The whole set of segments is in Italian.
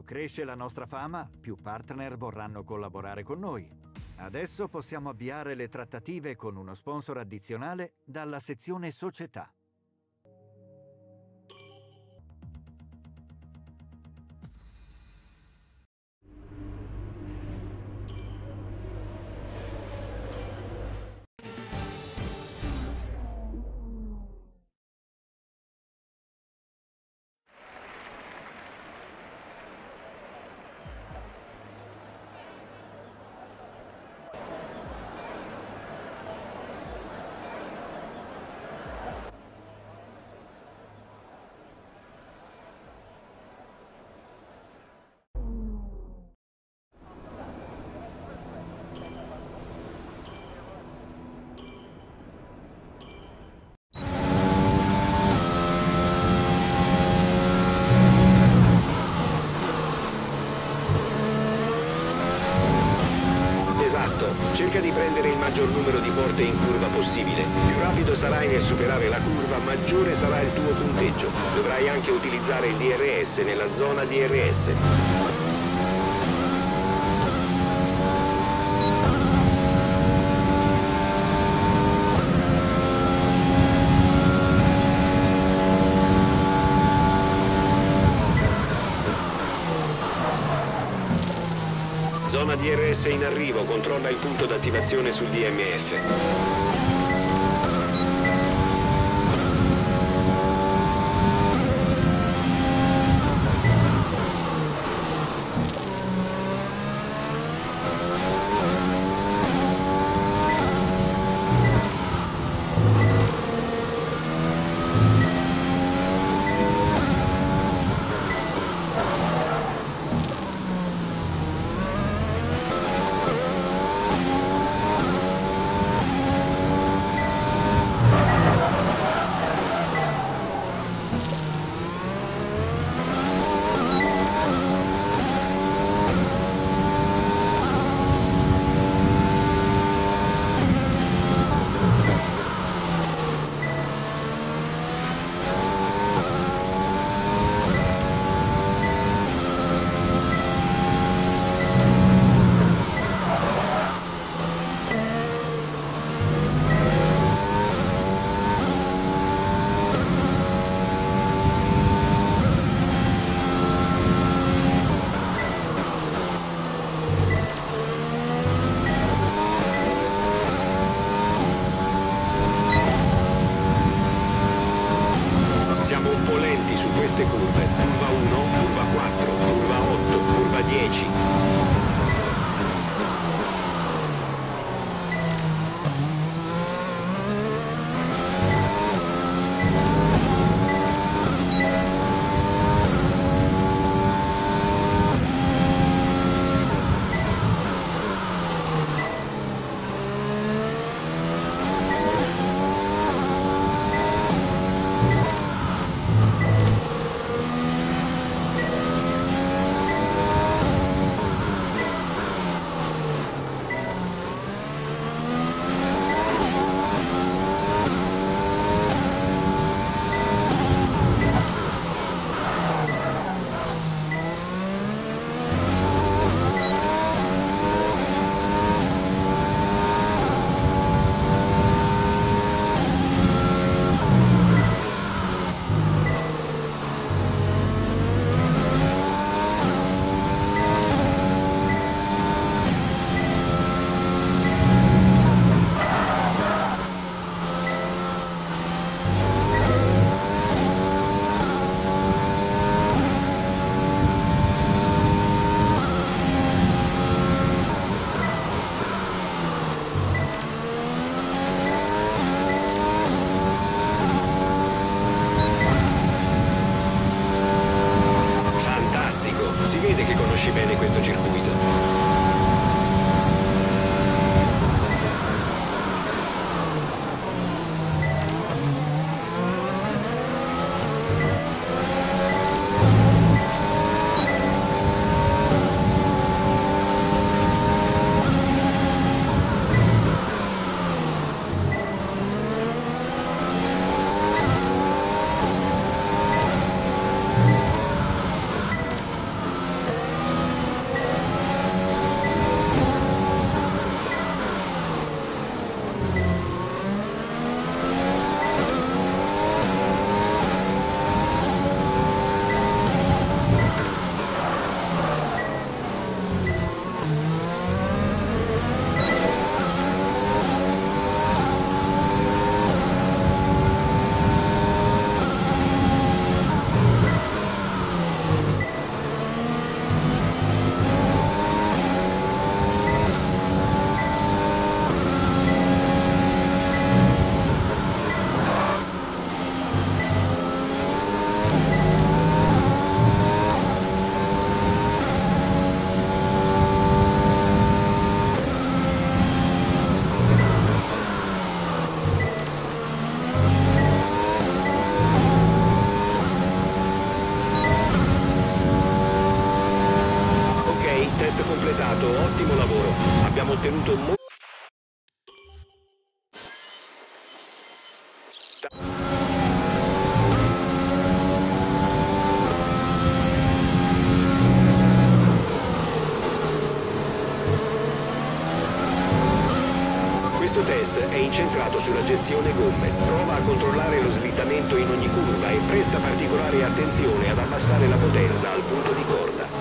Più cresce la nostra fama, più partner vorranno collaborare con noi. Adesso possiamo avviare le trattative con uno sponsor addizionale dalla sezione Società. Cerca di prendere il maggior numero di porte in curva possibile. Più rapido sarai nel superare la curva, maggiore sarà il tuo punteggio. Dovrai anche utilizzare il DRS nella zona DRS. Zona DRS in arrivo, controlla il punto d'attivazione sul DMF. ottimo lavoro, abbiamo ottenuto molto. Questo test è incentrato sulla gestione gomme, prova a controllare lo slittamento in ogni curva e presta particolare attenzione ad abbassare la potenza al punto di corda.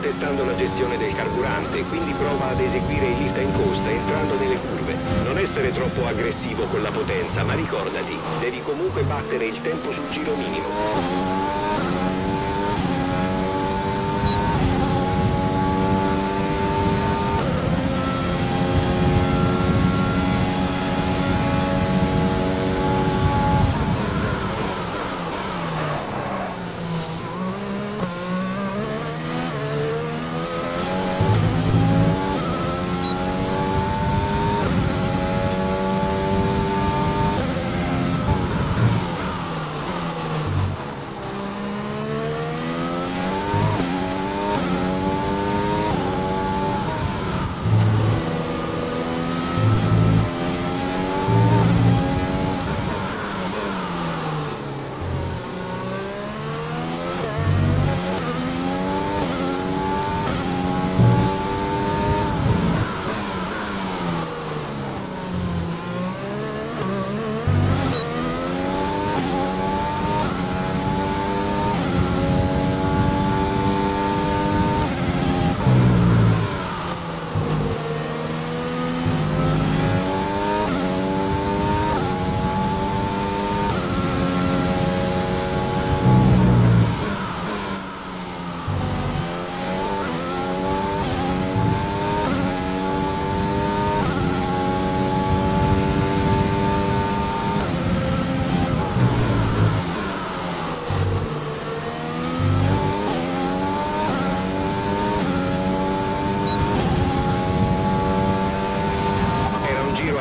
testando la gestione del carburante, quindi prova ad eseguire il lift in costa entrando nelle curve. Non essere troppo aggressivo con la potenza, ma ricordati, devi comunque battere il tempo sul giro minimo.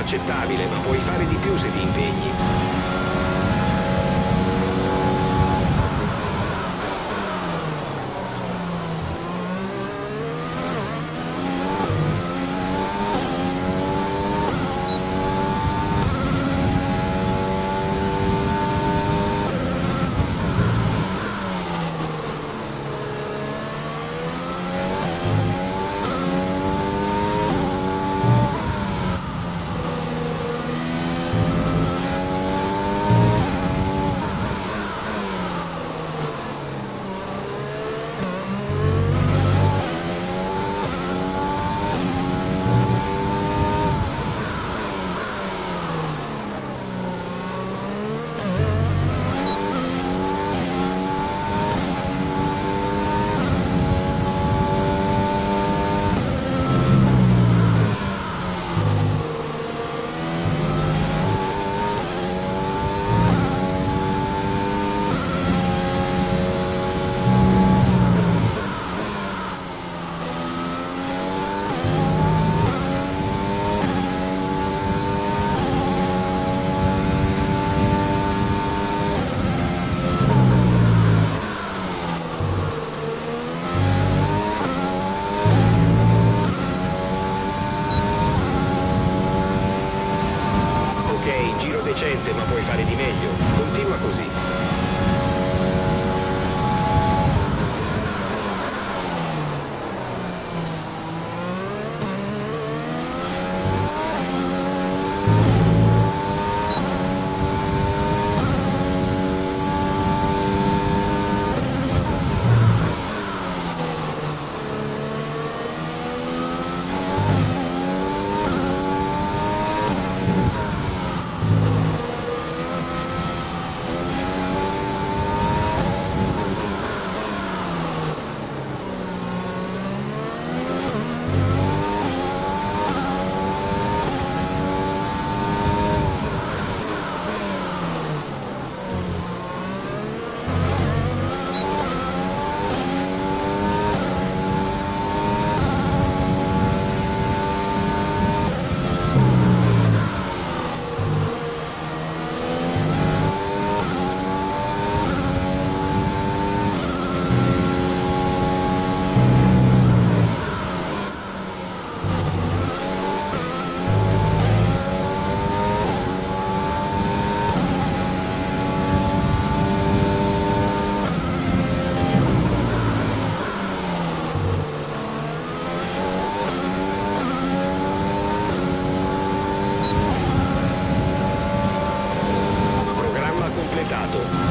Accettabile, ma puoi fare di più se ti impegni. Ma puoi fare di meglio, continua così.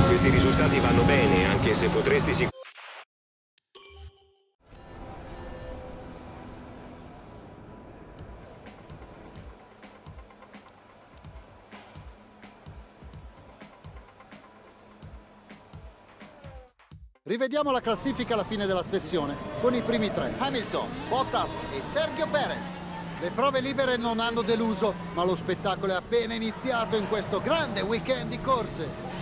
Questi risultati vanno bene, anche se potresti sicuramente... Rivediamo la classifica alla fine della sessione con i primi tre: Hamilton, Bottas e Sergio Perez. Le prove libere non hanno deluso, ma lo spettacolo è appena iniziato in questo grande weekend di corse.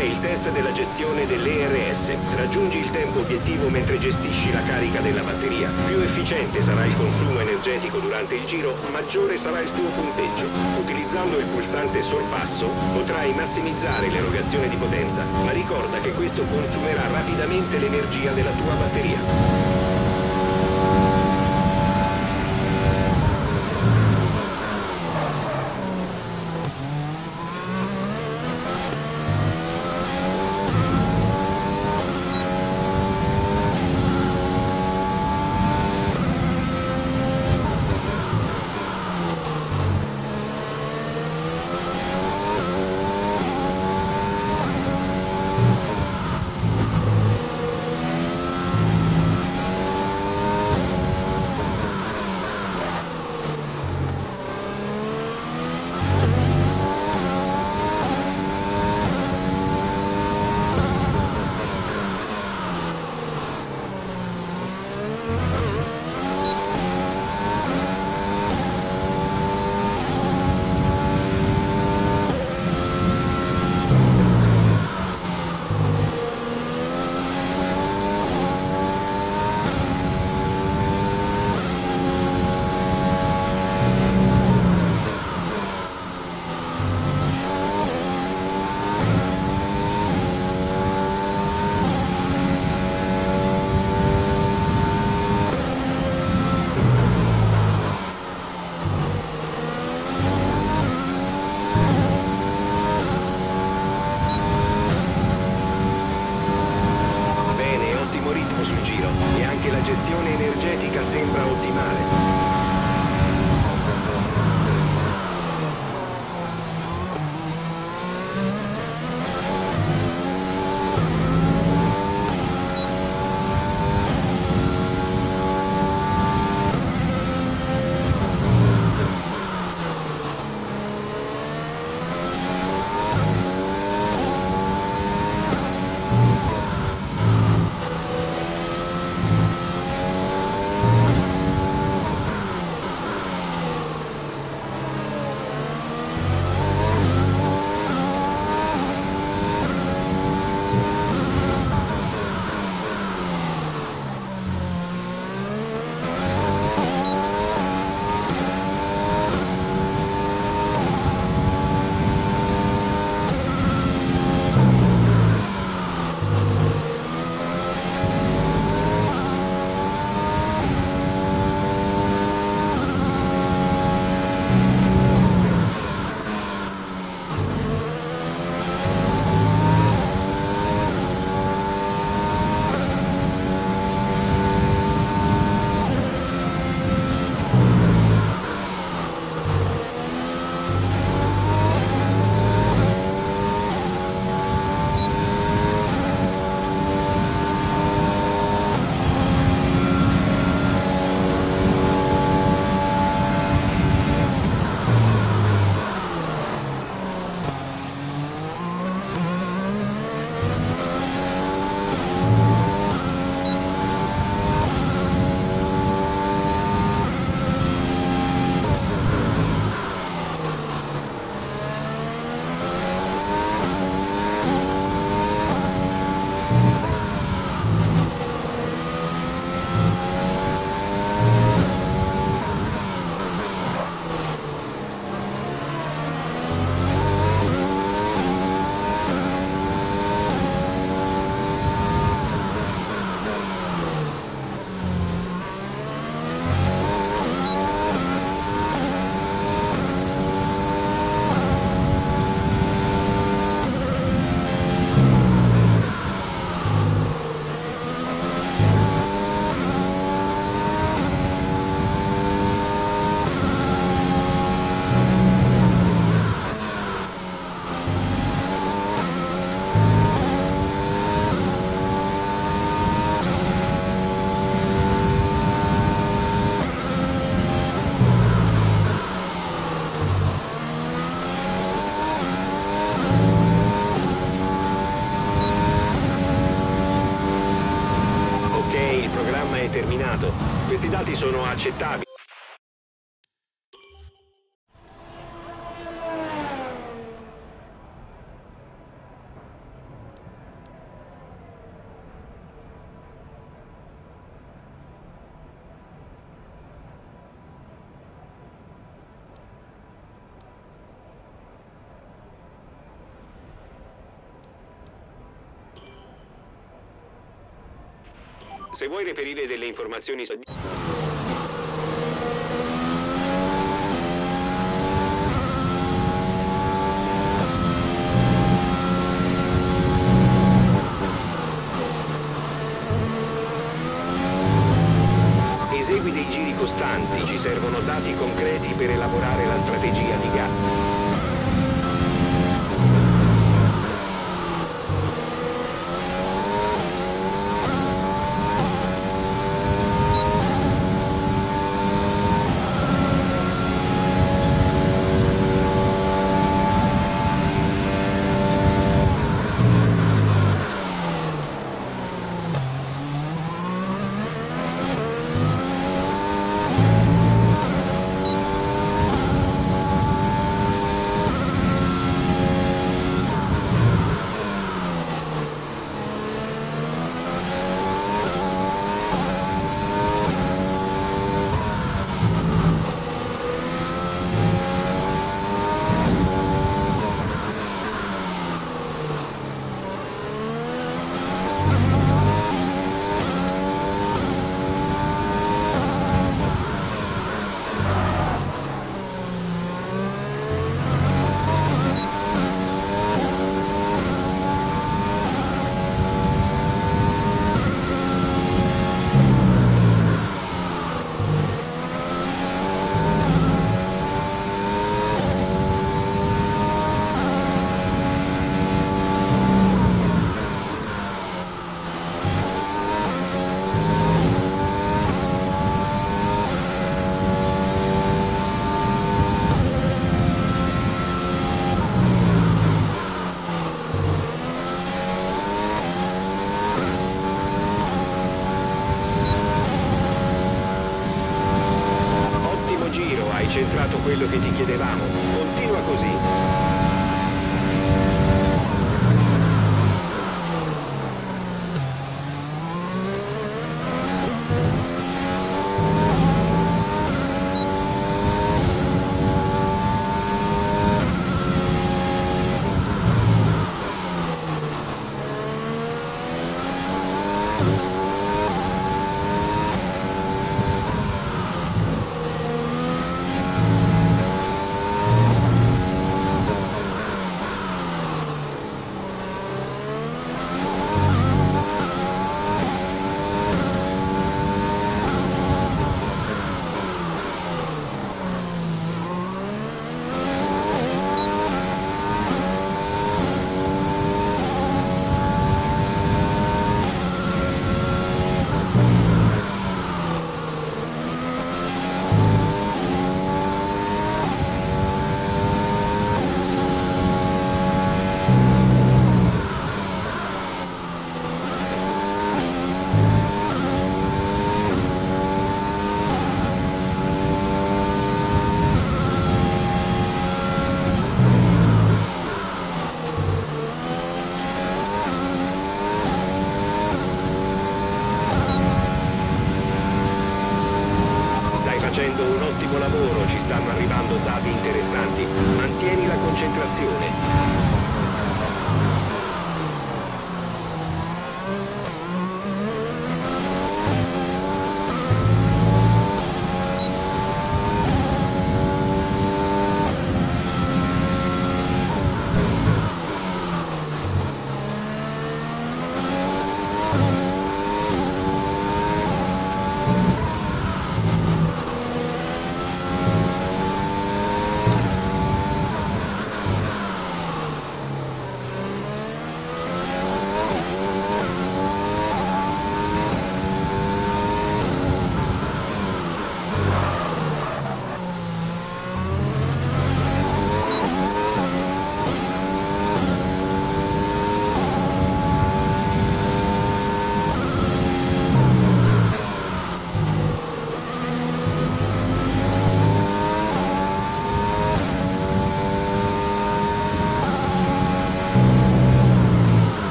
È il test della gestione dell'ERS. Raggiungi il tempo obiettivo mentre gestisci la carica della batteria. Più efficiente sarà il consumo energetico durante il giro, maggiore sarà il tuo punteggio. Utilizzando il pulsante sorpasso potrai massimizzare l'erogazione di potenza, ma ricorda che questo consumerà rapidamente l'energia della tua batteria. risultati sono accettabili. Se vuoi reperire delle informazioni... Esegui dei giri costanti, ci servono dati concreti per elaborare la strategia di gara. Quello che ti chiedevamo, continua così.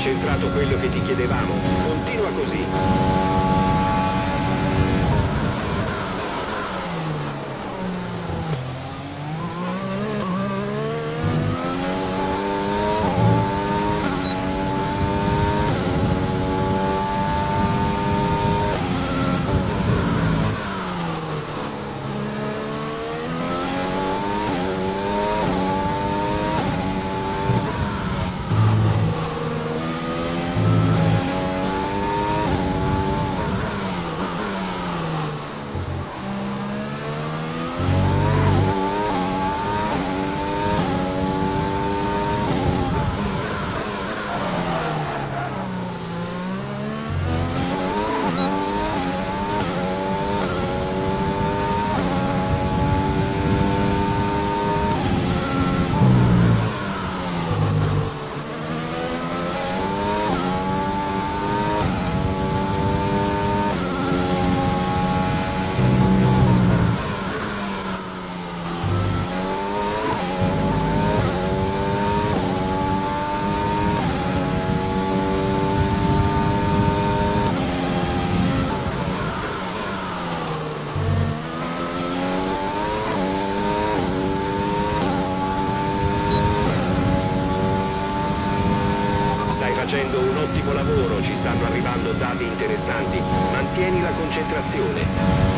centrato quello che ti chiedevamo. Continua così. Facendo un ottimo lavoro, ci stanno arrivando dati interessanti, mantieni la concentrazione.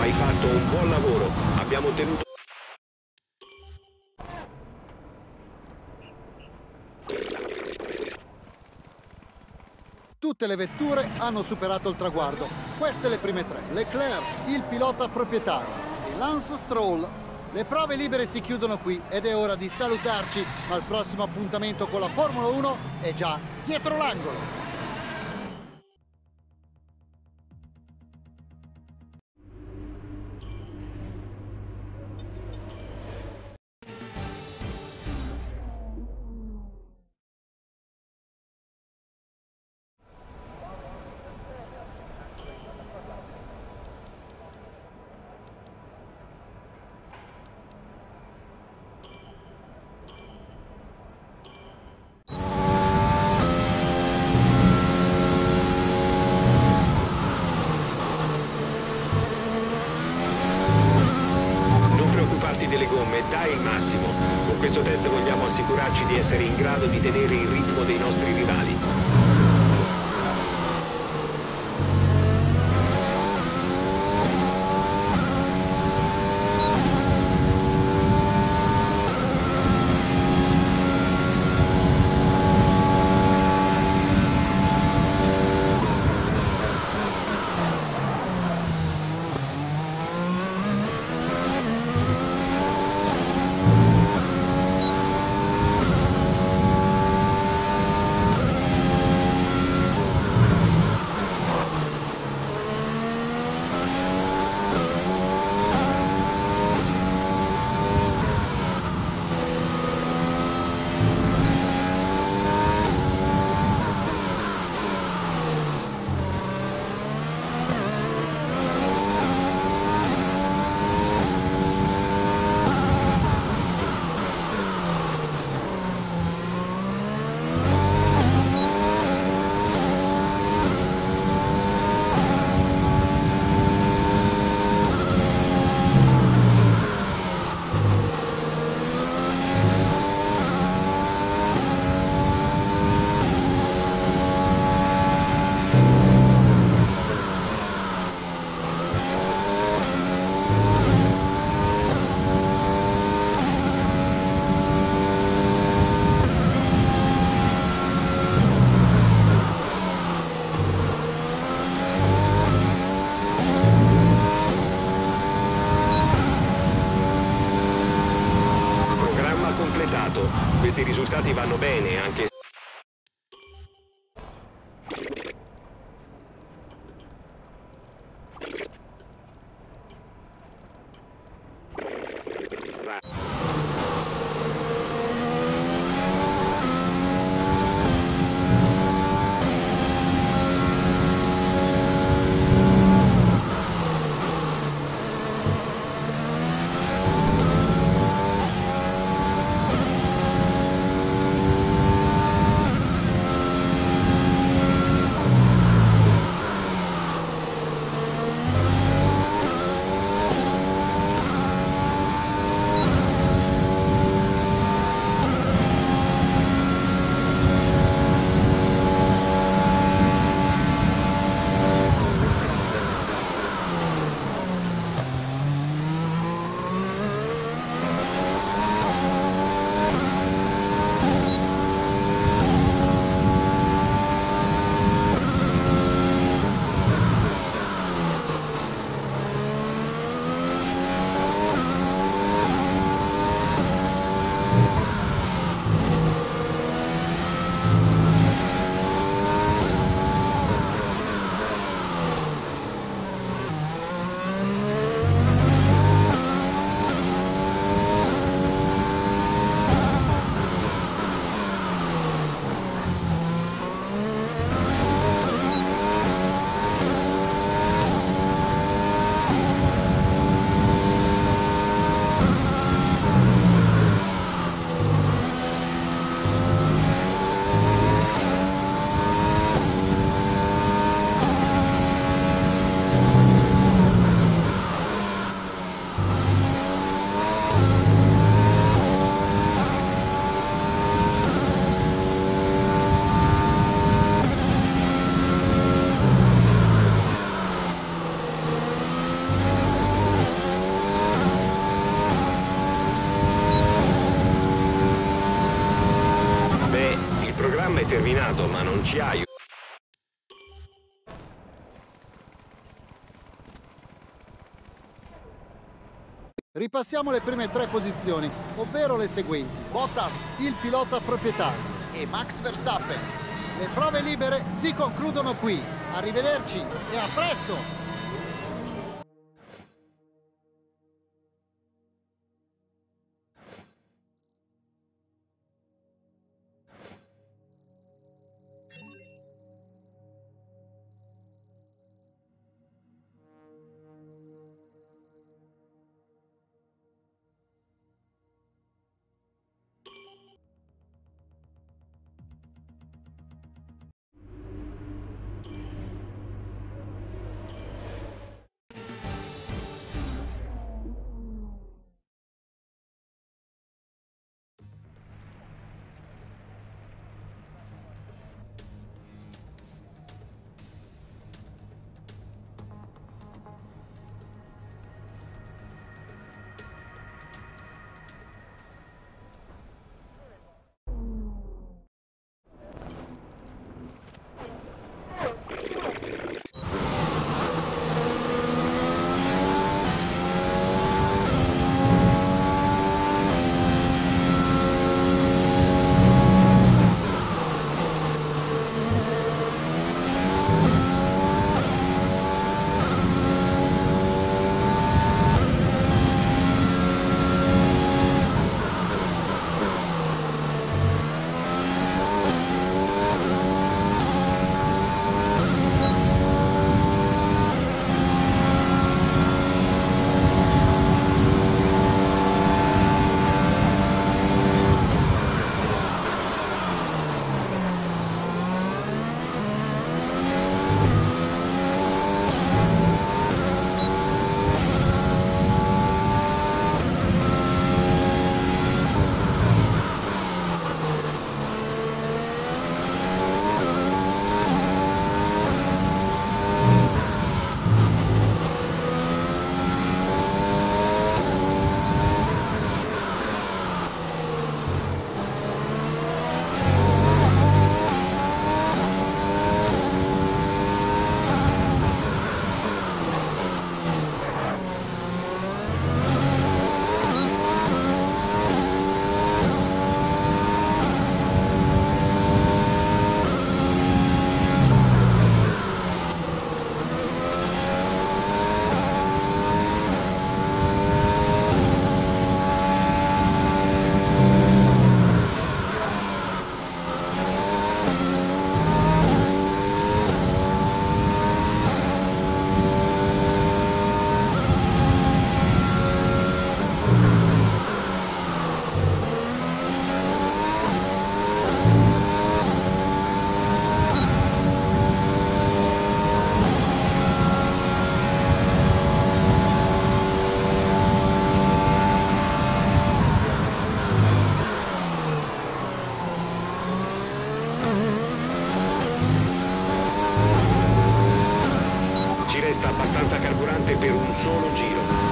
Hai fatto un buon lavoro, abbiamo ottenuto... Tutte le vetture hanno superato il traguardo, queste le prime tre. Leclerc, il pilota proprietario, e Lance Stroll. Le prove libere si chiudono qui ed è ora di salutarci, ma il prossimo appuntamento con la Formula 1 è già dietro l'angolo. Assicurarci di essere in grado di tenere il ritmo dei nostri rivali. Questi risultati vanno bene anche se... ma non ci aiuta. Ripassiamo le prime tre posizioni, ovvero le seguenti: Bottas, il pilota proprietario, e Max Verstappen. Le prove libere si concludono qui. Arrivederci e a presto! senza carburante per un solo giro.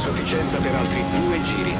Sufficienza per altri 2 giri.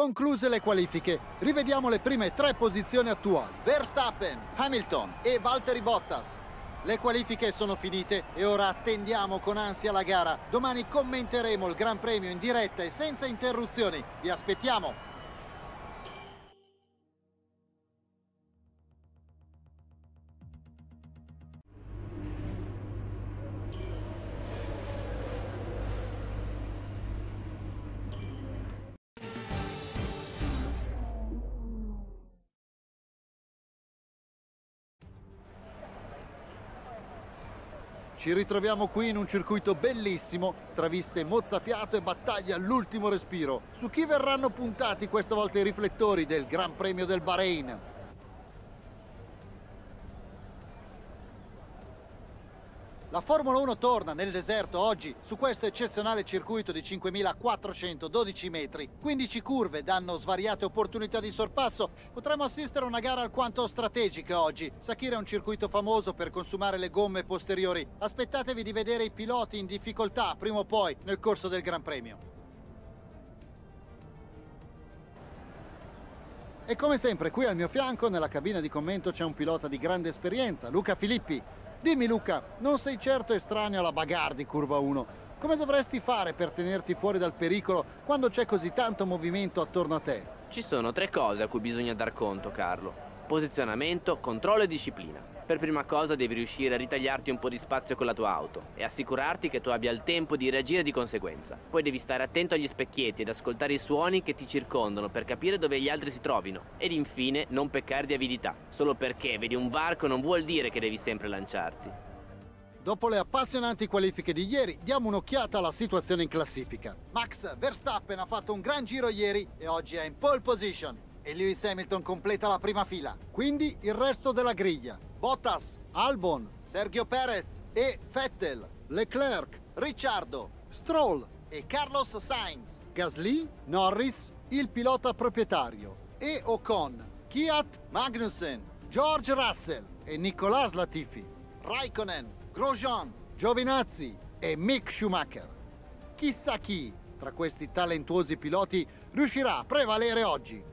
Concluse le qualifiche, rivediamo le prime tre posizioni attuali. Verstappen, Hamilton e Valtteri Bottas. Le qualifiche sono finite e ora attendiamo con ansia la gara. Domani commenteremo il Gran Premio in diretta e senza interruzioni. Vi aspettiamo! Ci ritroviamo qui in un circuito bellissimo, tra viste mozzafiato e battaglia all'ultimo respiro. Su chi verranno puntati questa volta i riflettori del Gran Premio del Bahrain? La Formula 1 torna nel deserto oggi su questo eccezionale circuito di 5.412 metri. 15 curve danno svariate opportunità di sorpasso. Potremmo assistere a una gara alquanto strategica oggi. Sakhir è un circuito famoso per consumare le gomme posteriori. Aspettatevi di vedere i piloti in difficoltà prima o poi nel corso del Gran Premio. E come sempre qui al mio fianco nella cabina di commento c'è un pilota di grande esperienza, Luca Filippi. Dimmi Luca, non sei certo estraneo alla bagarre di curva 1. Come dovresti fare per tenerti fuori dal pericolo quando c'è così tanto movimento attorno a te? Ci sono tre cose a cui bisogna dar conto, Carlo. Posizionamento, controllo e disciplina. Per prima cosa devi riuscire a ritagliarti un po' di spazio con la tua auto e assicurarti che tu abbia il tempo di reagire di conseguenza. Poi devi stare attento agli specchietti ed ascoltare i suoni che ti circondano per capire dove gli altri si trovino. Ed infine non peccare di avidità. Solo perché vedi un varco non vuol dire che devi sempre lanciarti. Dopo le appassionanti qualifiche di ieri, diamo un'occhiata alla situazione in classifica. Max Verstappen ha fatto un gran giro ieri e oggi è in pole position. E Lewis Hamilton completa la prima fila. Quindi il resto della griglia: Bottas, Albon, Sergio Perez e Vettel, Leclerc, Ricciardo, Stroll e Carlos Sainz, Gasly, Norris, il pilota proprietario e Ocon, Kiat Magnussen, George Russell e Nicolas Latifi, Raikkonen, Grosjean, Giovinazzi e Mick Schumacher. Chissà chi tra questi talentuosi piloti riuscirà a prevalere oggi.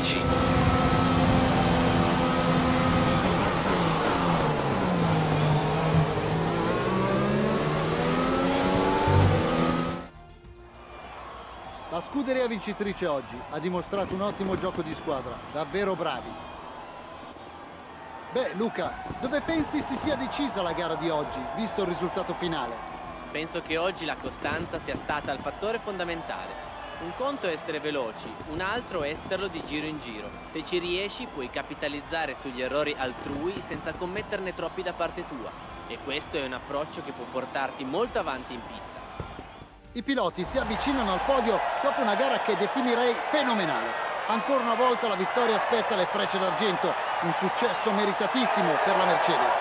amici. La scuderia vincitrice oggi ha dimostrato un ottimo gioco di squadra, davvero bravi. Beh, Luca, dove pensi si sia decisa la gara di oggi, visto il risultato finale? Penso che oggi la costanza sia stata il fattore fondamentale. Un conto è essere veloci, un altro è esserlo di giro in giro. Se ci riesci puoi capitalizzare sugli errori altrui senza commetterne troppi da parte tua. E questo è un approccio che può portarti molto avanti in pista. I piloti si avvicinano al podio dopo una gara che definirei fenomenale. Ancora una volta la vittoria spetta alle frecce d'argento, un successo meritatissimo per la Mercedes.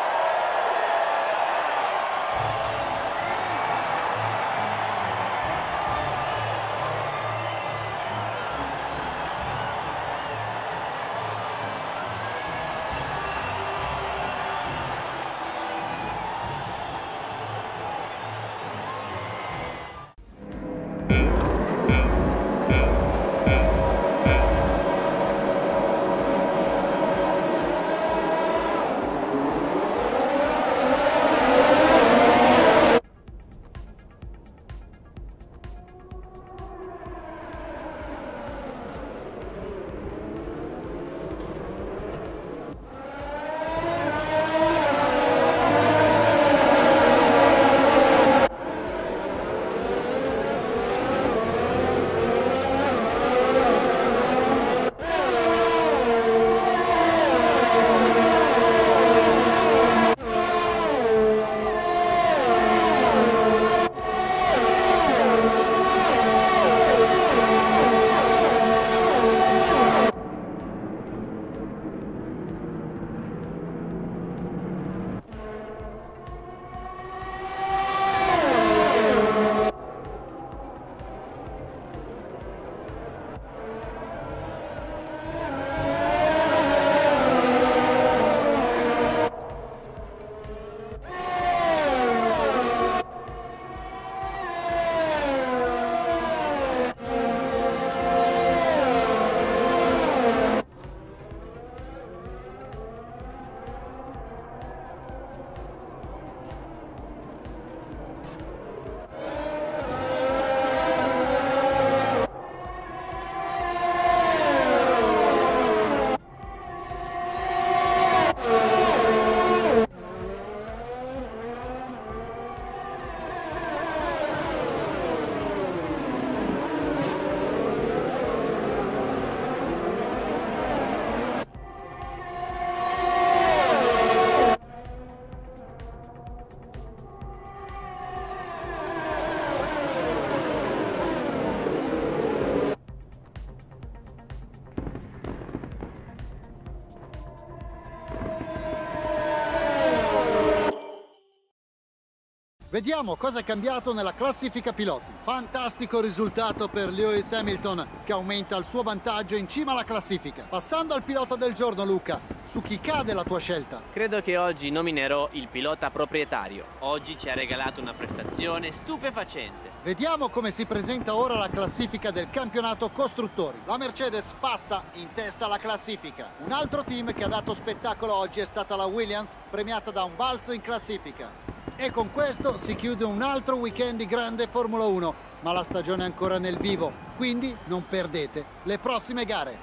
Vediamo cosa è cambiato nella classifica piloti. Fantastico risultato per Lewis Hamilton, che aumenta il suo vantaggio in cima alla classifica. Passando al pilota del giorno, Luca, su chi cade la tua scelta? Credo che oggi nominerò il pilota proprietario. Oggi ci ha regalato una prestazione stupefacente. Vediamo come si presenta ora la classifica del campionato costruttori. La Mercedes passa in testa alla classifica. Un altro team che ha dato spettacolo oggi è stata la Williams, premiata da un balzo in classifica. E con questo si chiude un altro weekend di grande Formula 1, ma la stagione è ancora nel vivo, quindi non perdete le prossime gare.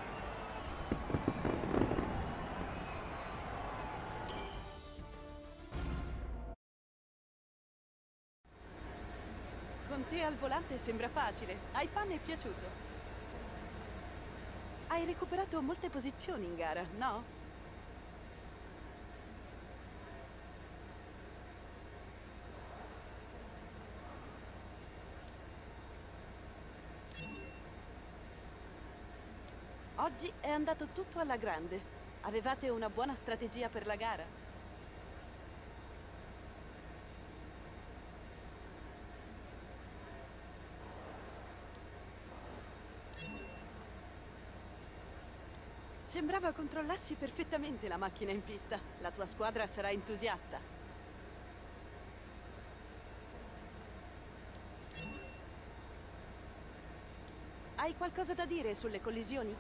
Con te al volante sembra facile, ai fan è piaciuto. Hai recuperato molte posizioni in gara, no? Oggi è andato tutto alla grande. Avevate una buona strategia per la gara? Sembrava controllassi perfettamente la macchina in pista. La tua squadra sarà entusiasta. Hai qualcosa da dire sulle collisioni?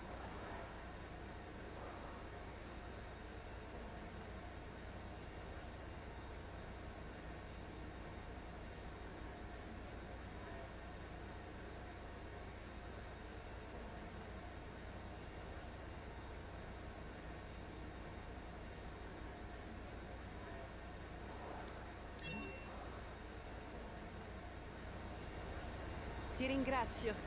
ringrazio.